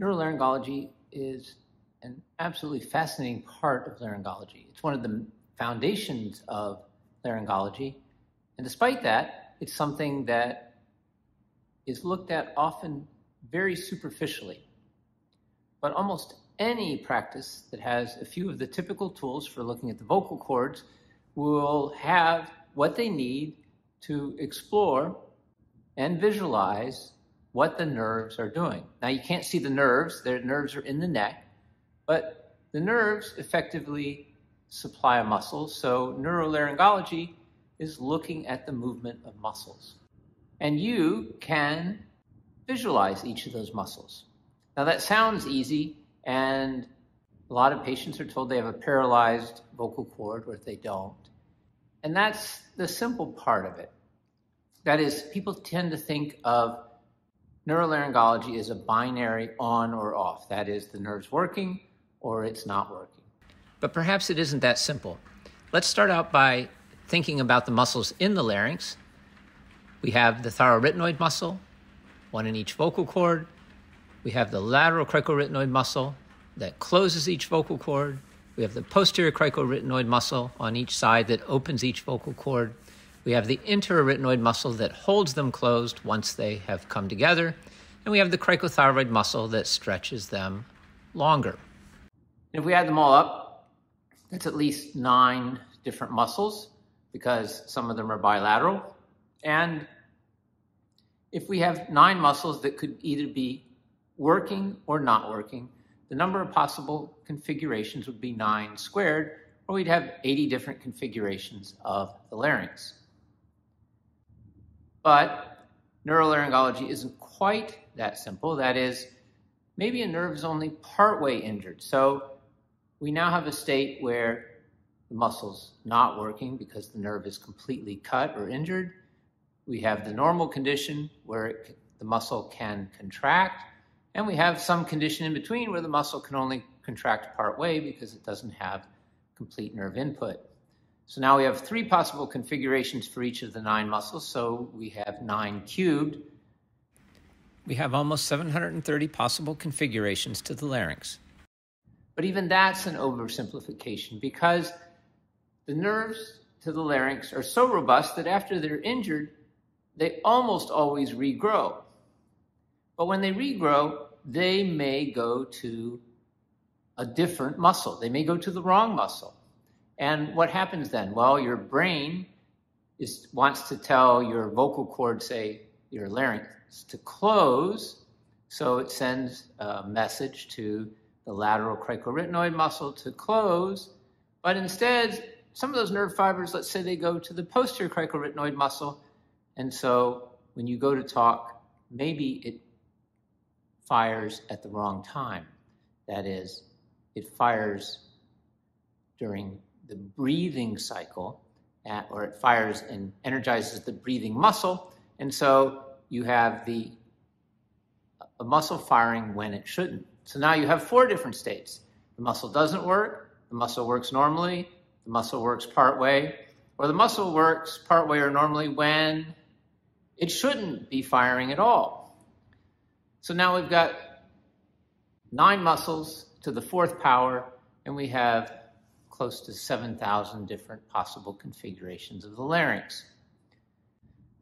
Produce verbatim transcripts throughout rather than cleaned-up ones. Neurolaryngology is an absolutely fascinating part of laryngology. It's one of the foundations of laryngology. And despite that, it's something that is looked at often very superficially. But almost any practice that has a few of the typical tools for looking at the vocal cords will have what they need to explore and visualize what the nerves are doing. Now, you can't see the nerves. Their nerves are in the neck, but the nerves effectively supply a muscle. So neurolaryngology is looking at the movement of muscles. And you can visualize each of those muscles. Now, that sounds easy, and a lot of patients are told they have a paralyzed vocal cord or if they don't. And that's the simple part of it. That is, people tend to think of neurolaryngology is a binary on or off. That is, the nerve's working or it's not working. But perhaps it isn't that simple. Let's start out by thinking about the muscles in the larynx. We have the thyroarytenoid muscle, one in each vocal cord. We have the lateral cricoarytenoid muscle that closes each vocal cord. We have the posterior cricoarytenoid muscle on each side that opens each vocal cord. We have the interarytenoid muscle that holds them closed once they have come together. And we have the cricothyroid muscle that stretches them longer. If we add them all up, that's at least nine different muscles because some of them are bilateral. And if we have nine muscles that could either be working or not working, the number of possible configurations would be nine squared, or we'd have eighty different configurations of the larynx. But neurolaryngology isn't quite that simple. That is, maybe a nerve is only partway injured. So we now have a state where the muscle's not working because the nerve is completely cut or injured. We have the normal condition where it, the muscle can contract, and we have some condition in between where the muscle can only contract partway because it doesn't have complete nerve input. So now we have three possible configurations for each of the nine muscles, so we have nine cubed. We have almost seven hundred thirty possible configurations to the larynx. But even that's an oversimplification because the nerves to the larynx are so robust that after they're injured, they almost always regrow. But when they regrow, they may go to a different muscle. They may go to the wrong muscle. And what happens then? Well, your brain is, wants to tell your vocal cord, say, your larynx, to close. So it sends a message to the lateral cricoarytenoid muscle to close. But instead, some of those nerve fibers, let's say they go to the posterior cricoarytenoid muscle. And so when you go to talk, maybe it fires at the wrong time. That is, it fires during the breathing cycle, at, or it fires and energizes the breathing muscle. And so you have the a muscle firing when it shouldn't. So now you have four different states. The muscle doesn't work, the muscle works normally, the muscle works partway, or the muscle works partway or normally when it shouldn't be firing at all. So now we've got nine muscles to the fourth power, and we have close to seven thousand different possible configurations of the larynx.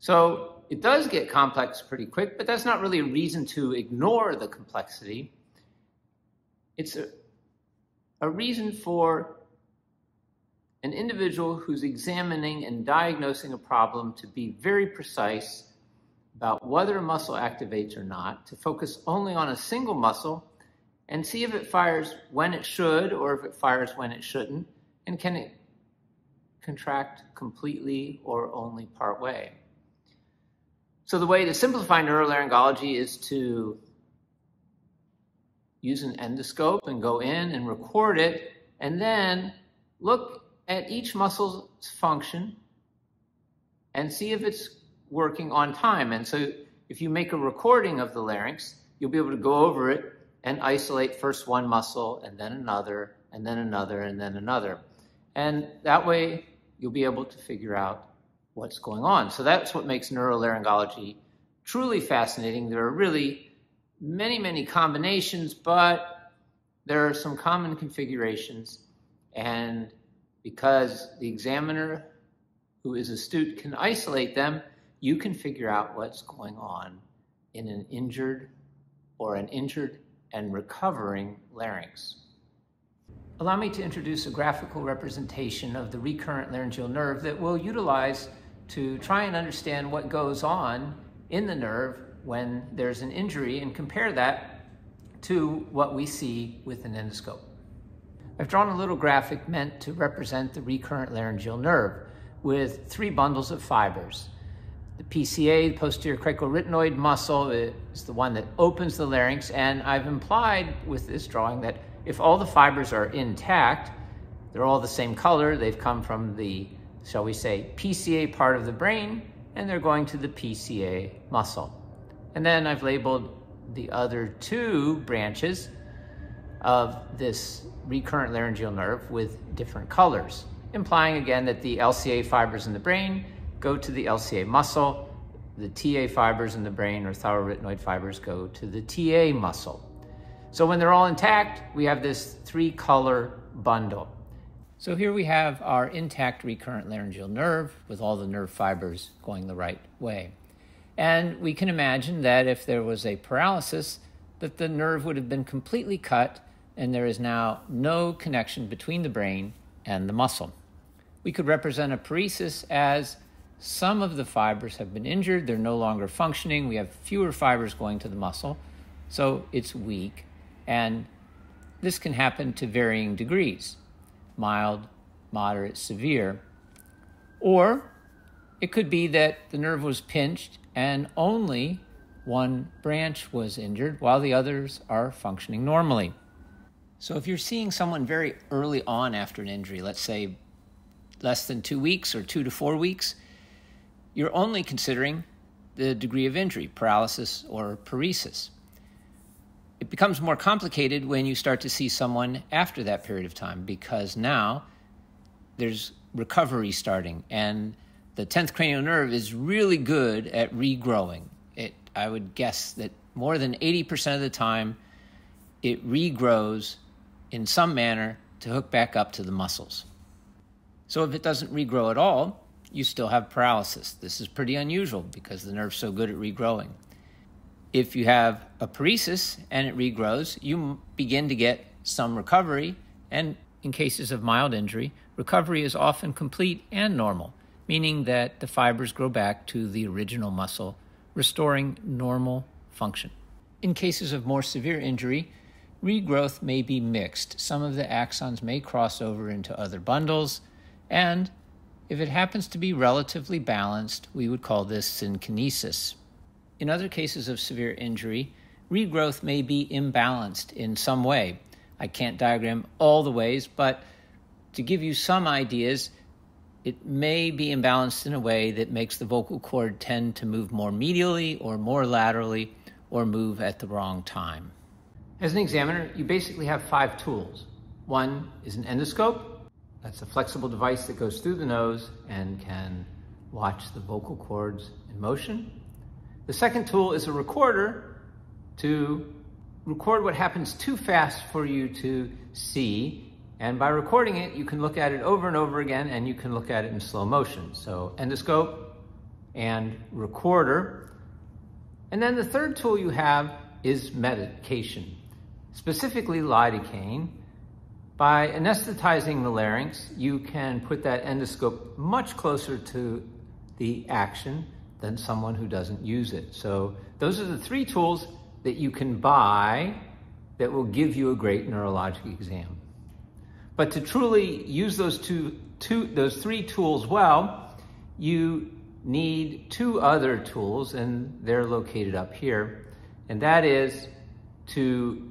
So it does get complex pretty quick, but that's not really a reason to ignore the complexity. It's a, a reason for an individual who's examining and diagnosing a problem to be very precise about whether a muscle activates or not, to focus only on a single muscle and see if it fires when it should or if it fires when it shouldn't, and can it contract completely or only part way. So the way to simplify neurolaryngology is to use an endoscope and go in and record it, and then look at each muscle's function and see if it's working on time. And so if you make a recording of the larynx, you'll be able to go over it and isolate first one muscle and then another and then another and then another. And that way you'll be able to figure out what's going on. So that's what makes neurolaryngology truly fascinating. There are really many, many combinations, but there are some common configurations. And because the examiner who is astute can isolate them, you can figure out what's going on in an injured or an injured and recovering larynx. Allow me to introduce a graphical representation of the recurrent laryngeal nerve that we'll utilize to try and understand what goes on in the nerve when there's an injury and compare that to what we see with an endoscope. I've drawn a little graphic meant to represent the recurrent laryngeal nerve with three bundles of fibers. The P C A, the posterior cricoarytenoid muscle, is the one that opens the larynx, and I've implied with this drawing that if all the fibers are intact, they're all the same color, they've come from the, shall we say, P C A part of the brain, and they're going to the P C A muscle. And then I've labeled the other two branches of this recurrent laryngeal nerve with different colors, implying again that the L C A fibers in the brain go to the L C A muscle, the T A fibers in the brain or thyroarytenoid fibers go to the T A muscle. So when they're all intact, we have this three color bundle. So here we have our intact recurrent laryngeal nerve with all the nerve fibers going the right way. And we can imagine that if there was a paralysis, that the nerve would have been completely cut and there is now no connection between the brain and the muscle. We could represent a paresis as some of the fibers have been injured, they're no longer functioning, we have fewer fibers going to the muscle, so it's weak, and this can happen to varying degrees, mild, moderate, severe, or it could be that the nerve was pinched and only one branch was injured while the others are functioning normally. So if you're seeing someone very early on after an injury, let's say less than two weeks or two to four weeks, you're only considering the degree of injury, paralysis or paresis. It becomes more complicated when you start to see someone after that period of time, because now there's recovery starting, and the tenth cranial nerve is really good at regrowing. It, I would guess that more than eighty percent of the time, it regrows in some manner to hook back up to the muscles. So if it doesn't regrow at all, you still have paralysis. This is pretty unusual because the nerve's so good at regrowing. If you have a paresis and it regrows, you begin to get some recovery, and in cases of mild injury, recovery is often complete and normal, meaning that the fibers grow back to the original muscle, restoring normal function. In cases of more severe injury, regrowth may be mixed. Some of the axons may cross over into other bundles, and if it happens to be relatively balanced, we would call this synkinesis. In other cases of severe injury, regrowth may be imbalanced in some way. I can't diagram all the ways, but to give you some ideas, it may be imbalanced in a way that makes the vocal cord tend to move more medially or more laterally or move at the wrong time. As an examiner, you basically have five tools. One is an endoscope. That's a flexible device that goes through the nose and can watch the vocal cords in motion. The second tool is a recorder to record what happens too fast for you to see. And by recording it, you can look at it over and over again, and you can look at it in slow motion. So endoscope and recorder. And then the third tool you have is medication, specifically lidocaine. By anesthetizing the larynx, you can put that endoscope much closer to the action than someone who doesn't use it. So those are the three tools that you can buy that will give you a great neurologic exam. But to truly use those, two, two, those three tools well, you need two other tools, and they're located up here. And that is to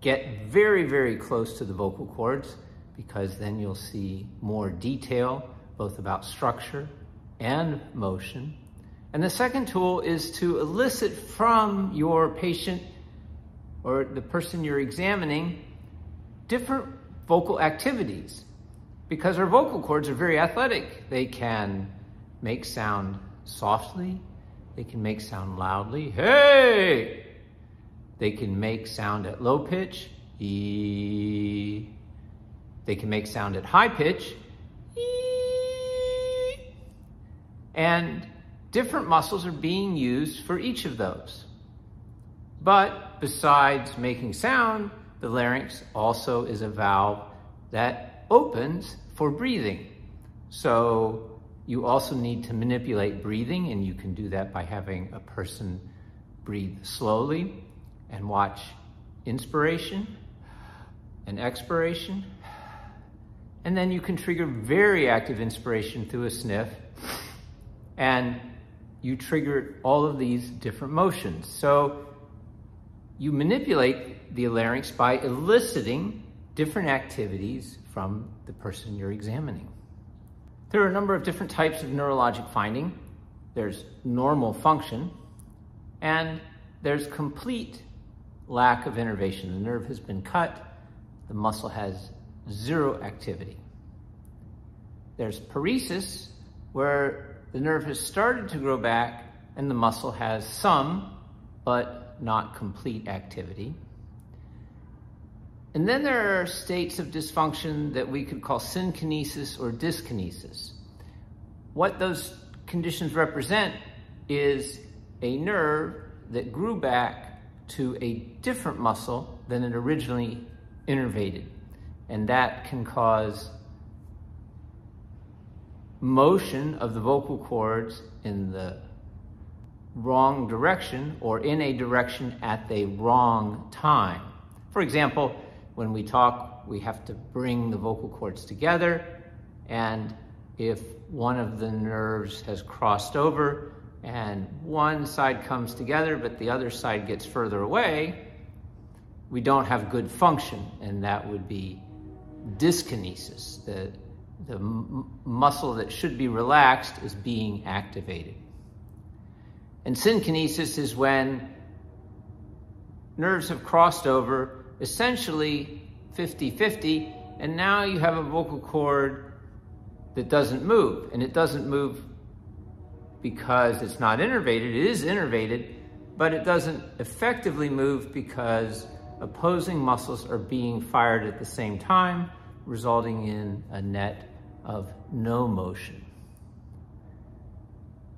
get very, very close to the vocal cords, because then you'll see more detail, both about structure and motion. And the second tool is to elicit from your patient or the person you're examining different vocal activities, because our vocal cords are very athletic. They can make sound softly, they can make sound loudly, hey, They can make sound at low pitch, ee. They can make sound at high pitch, ee. And different muscles are being used for each of those. But besides making sound, the larynx also is a valve that opens for breathing. So you also need to manipulate breathing, and you can do that by having a person breathe slowly and watch inspiration and expiration. And then you can trigger very active inspiration through a sniff, and you trigger all of these different motions. So you manipulate the larynx by eliciting different activities from the person you're examining. There are a number of different types of neurologic finding. There's normal function, and there's complete lack of innervation. The nerve has been cut, the muscle has zero activity. There's paresis, where the nerve has started to grow back and the muscle has some, but not complete activity. And then there are states of dysfunction that we could call synkinesis or dyskinesis. What those conditions represent is a nerve that grew back to a different muscle than it originally innervated. And that can cause motion of the vocal cords in the wrong direction or in a direction at the wrong time. For example, when we talk, we have to bring the vocal cords together, and if one of the nerves has crossed over and one side comes together but the other side gets further away, we don't have good function, and that would be dyskinesis. The, the m muscle that should be relaxed is being activated. And synkinesis is when nerves have crossed over, essentially fifty fifty, and now you have a vocal cord that doesn't move, and it doesn't move because it's not innervated. It is innervated, but it doesn't effectively move because opposing muscles are being fired at the same time, resulting in a net of no motion.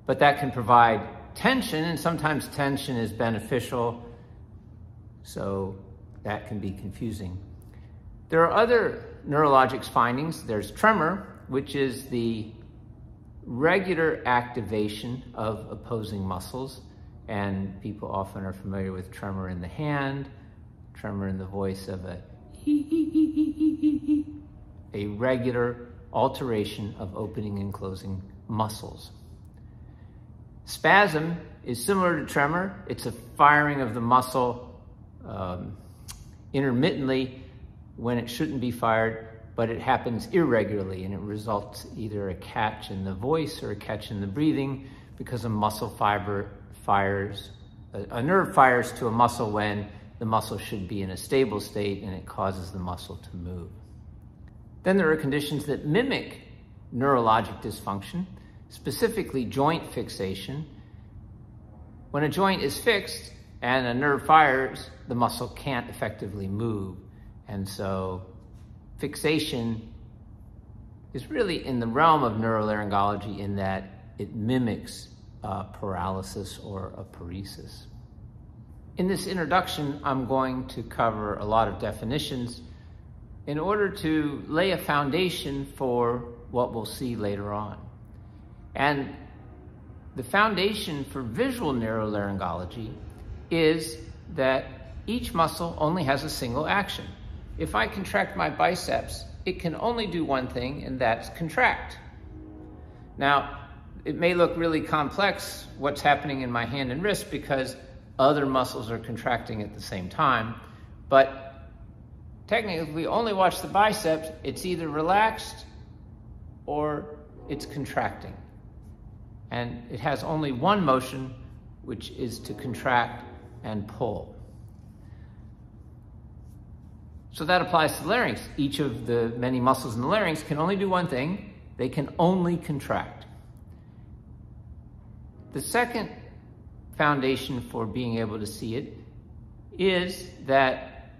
But that can provide tension, and sometimes tension is beneficial, so that can be confusing. There are other neurologic findings. There's tremor, which is the regular activation of opposing muscles, and people often are familiar with tremor in the hand, tremor in the voice of a hee hee hee hee hee hee hee, a regular alteration of opening and closing muscles. Spasm is similar to tremor. It's a firing of the muscle um, intermittently when it shouldn't be fired, but it happens irregularly, and it results either a catch in the voice or a catch in the breathing, because a muscle fiber fires, a, a nerve fires to a muscle when the muscle should be in a stable state, and it causes the muscle to move. Then there are conditions that mimic neurologic dysfunction, specifically joint fixation. When a joint is fixed and a nerve fires, the muscle can't effectively move, and so fixation is really in the realm of neurolaryngology in that it mimics uh, paralysis or a paresis. In this introduction, I'm going to cover a lot of definitions in order to lay a foundation for what we'll see later on. And the foundation for visual neurolaryngology is that each muscle only has a single action. If I contract my biceps, it can only do one thing, and that's contract. Now, it may look really complex what's happening in my hand and wrist because other muscles are contracting at the same time, but technically, if we only watch the biceps, it's either relaxed or it's contracting. And it has only one motion, which is to contract and pull. So that applies to the larynx. Each of the many muscles in the larynx can only do one thing. They can only contract. The second foundation for being able to see it is that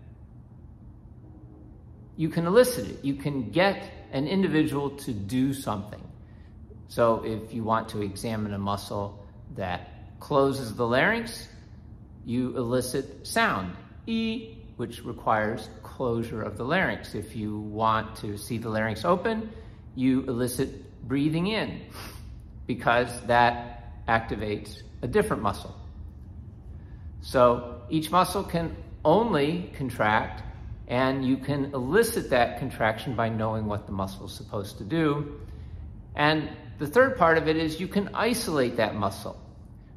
you can elicit it. You can get an individual to do something. So if you want to examine a muscle that closes the larynx, you elicit sound, E, which requires closure of the larynx. If you want to see the larynx open, you elicit breathing in, because that activates a different muscle. So each muscle can only contract, and you can elicit that contraction by knowing what the muscle is supposed to do. And the third part of it is you can isolate that muscle.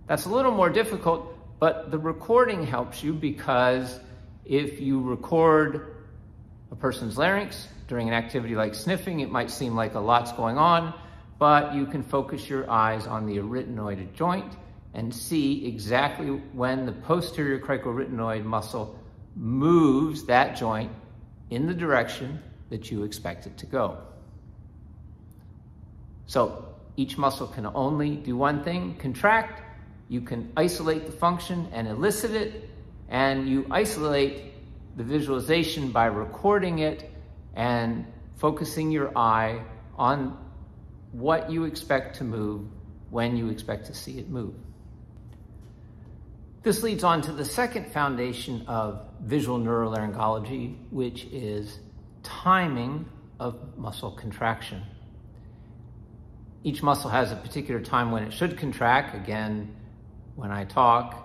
That's a little more difficult, but the recording helps you, because if you record a person's larynx during an activity like sniffing, it might seem like a lot's going on, but you can focus your eyes on the arytenoid joint and see exactly when the posterior cricoarytenoid muscle moves that joint in the direction that you expect it to go. So each muscle can only do one thing, contract. You can isolate the function and elicit it, and you isolate the visualization by recording it and focusing your eye on what you expect to move when you expect to see it move. This leads on to the second foundation of visual neurolaryngology, which is timing of muscle contraction. Each muscle has a particular time when it should contract. Again, when I talk,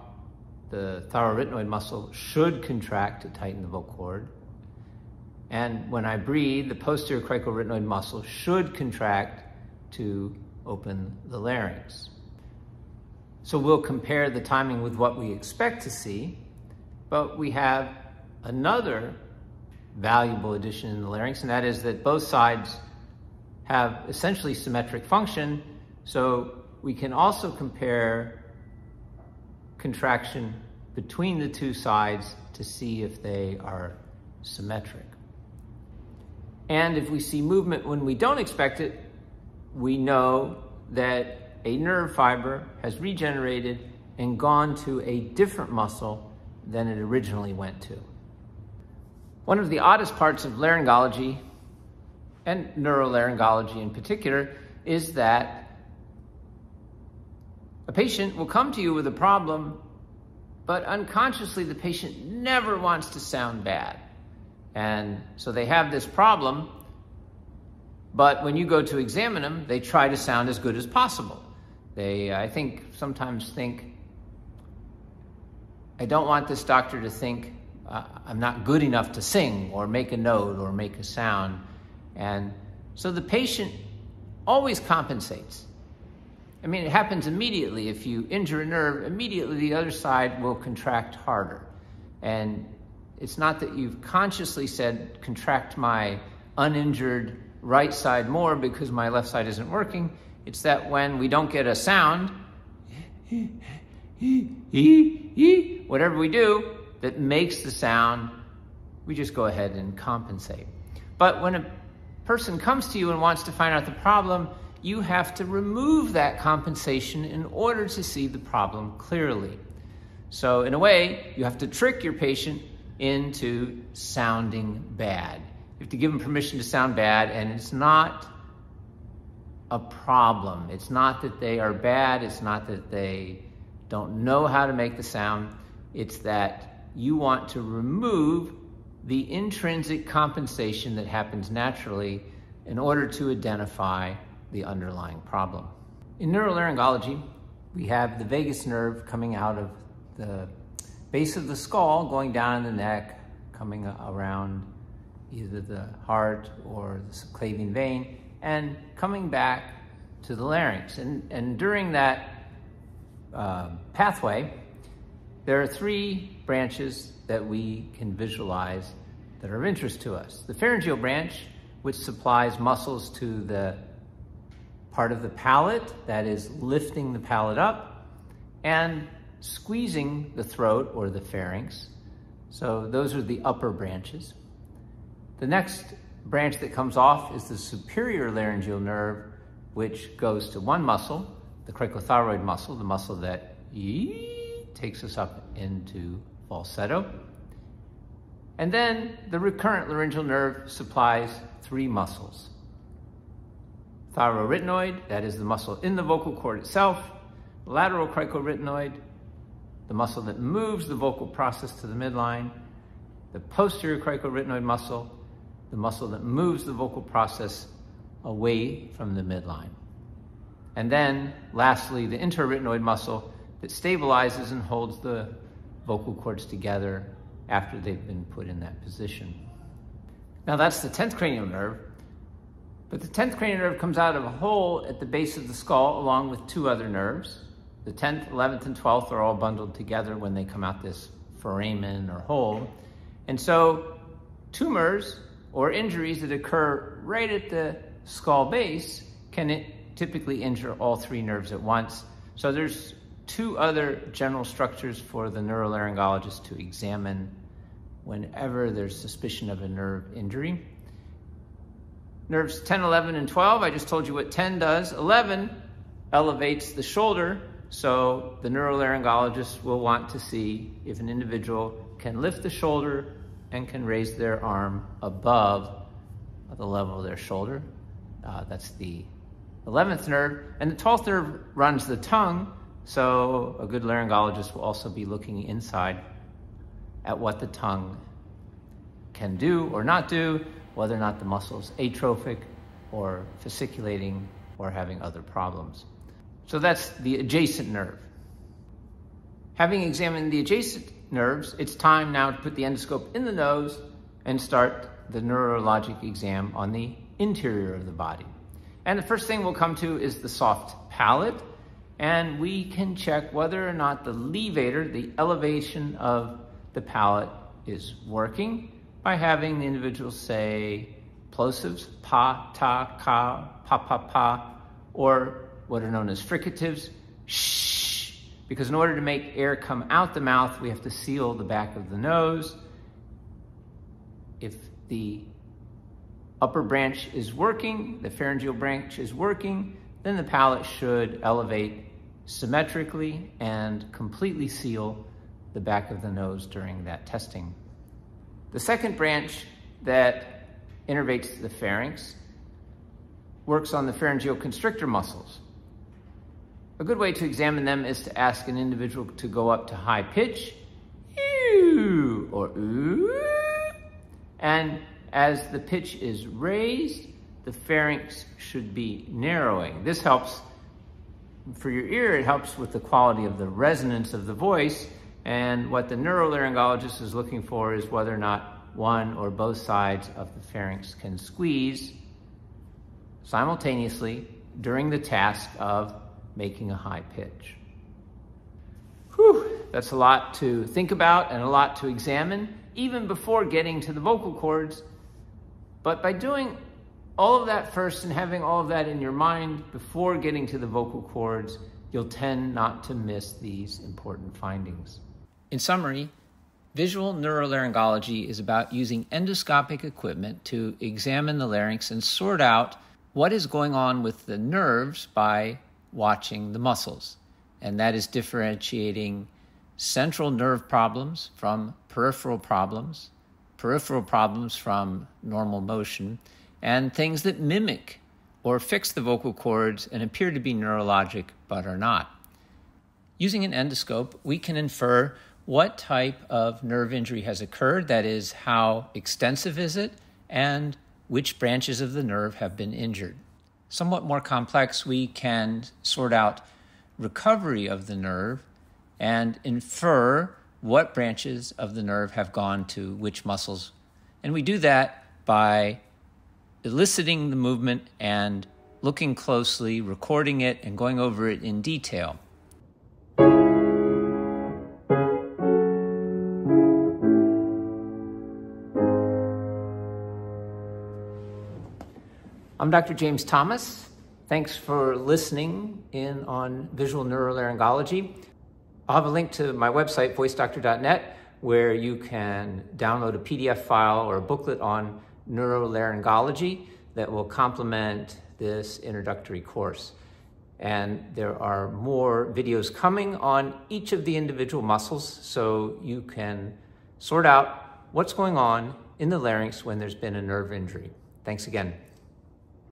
the thyroarytenoid muscle should contract to tighten the vocal cord. And when I breathe, the posterior cricoarytenoid muscle should contract to open the larynx. So we'll compare the timing with what we expect to see, but we have another valuable addition in the larynx, and that is that both sides have essentially symmetric function, so we can also compare contraction between the two sides to see if they are symmetric. And if we see movement when we don't expect it, we know that a nerve fiber has regenerated and gone to a different muscle than it originally went to. One of the oddest parts of laryngology, and neurolaryngology in particular, is that a patient will come to you with a problem, but unconsciously the patient never wants to sound bad. And so they have this problem, but when you go to examine them, they try to sound as good as possible. They, I think, sometimes think, I don't want this doctor to think uh, I'm not good enough to sing or make a note or make a sound. And so the patient always compensates. I mean, it happens immediately. If you injure a nerve, immediately the other side will contract harder. And it's not that you've consciously said, contract my uninjured right side more because my left side isn't working. It's that when we don't get a sound, whatever we do that makes the sound, we just go ahead and compensate. But when a person comes to you and wants to find out the problem, you have to remove that compensation in order to see the problem clearly. So in a way, you have to trick your patient into sounding bad. You have to give them permission to sound bad, and it's not a problem. It's not that they are bad. It's not that they don't know how to make the sound. It's that you want to remove the intrinsic compensation that happens naturally in order to identify the underlying problem. In neurolaryngology, we have the vagus nerve coming out of the base of the skull, going down in the neck, coming around either the heart or the subclavian vein, and coming back to the larynx. And, and during that uh, pathway, there are three branches that we can visualize that are of interest to us. The pharyngeal branch, which supplies muscles to the part of the palate, that is lifting the palate up and squeezing the throat or the pharynx. So those are the upper branches. The next branch that comes off is the superior laryngeal nerve, which goes to one muscle, the cricothyroid muscle, the muscle that takes us up into falsetto. And then the recurrent laryngeal nerve supplies three muscles. Thyroarytenoid, that is the muscle in the vocal cord itself, lateral cricoarytenoid, the muscle that moves the vocal process to the midline, the posterior cricoarytenoid muscle, the muscle that moves the vocal process away from the midline. And then, lastly, the interarytenoid muscle that stabilizes and holds the vocal cords together after they've been put in that position. Now that's the tenth cranial nerve, but the tenth cranial nerve comes out of a hole at the base of the skull along with two other nerves. The tenth, eleventh, and twelfth are all bundled together when they come out this foramen or hole. And so tumors or injuries that occur right at the skull base can typically injure all three nerves at once. So there's two other general structures for the neurolaryngologist to examine whenever there's suspicion of a nerve injury. Nerves ten, eleven, and twelve, I just told you what ten does. eleven elevates the shoulder, so the neurolaryngologist will want to see if an individual can lift the shoulder and can raise their arm above the level of their shoulder. Uh, that's the eleventh nerve. And the twelfth nerve runs the tongue, so a good laryngologist will also be looking inside at what the tongue can do or not do, whether or not the muscle is atrophic or fasciculating or having other problems. So that's the adjacent nerve. Having examined the adjacent nerves, it's time now to put the endoscope in the nose and start the neurologic exam on the interior of the body. And the first thing we'll come to is the soft palate, and we can check whether or not the levator, the elevation of the palate, is working by having the individual say plosives, pa, ta, ka, pa, pa, pa, or what are known as fricatives, shh. Because in order to make air come out the mouth, we have to seal the back of the nose. If the upper branch is working, the pharyngeal branch is working, then the palate should elevate symmetrically and completely seal the back of the nose during that testing. The second branch that innervates the pharynx works on the pharyngeal constrictor muscles. A good way to examine them is to ask an individual to go up to high pitch, ew, or ooh, and as the pitch is raised, the pharynx should be narrowing. This helps for your ear, it helps with the quality of the resonance of the voice, and what the neurolaryngologist is looking for is whether or not one or both sides of the pharynx can squeeze simultaneously during the task of making a high pitch. Whew, that's a lot to think about and a lot to examine, even before getting to the vocal cords. But by doing all of that first and having all of that in your mind before getting to the vocal cords, you'll tend not to miss these important findings. In summary, visual neurolaryngology is about using endoscopic equipment to examine the larynx and sort out what is going on with the nerves by watching the muscles, and that is differentiating central nerve problems from peripheral problems, peripheral problems from normal motion, and things that mimic or fix the vocal cords and appear to be neurologic but are not. Using an endoscope, we can infer what type of nerve injury has occurred, that is, how extensive is it, and which branches of the nerve have been injured. Somewhat more complex, we can sort out recovery of the nerve and infer what branches of the nerve have gone to which muscles. And we do that by eliciting the movement and looking closely, recording it, and going over it in detail. I'm Doctor James Thomas. Thanks for listening in on Visual Neurolaryngology. I'll have a link to my website, voice doctor dot net, where you can download a P D F file or a booklet on neurolaryngology that will complement this introductory course. And there are more videos coming on each of the individual muscles, so you can sort out what's going on in the larynx when there's been a nerve injury. Thanks again.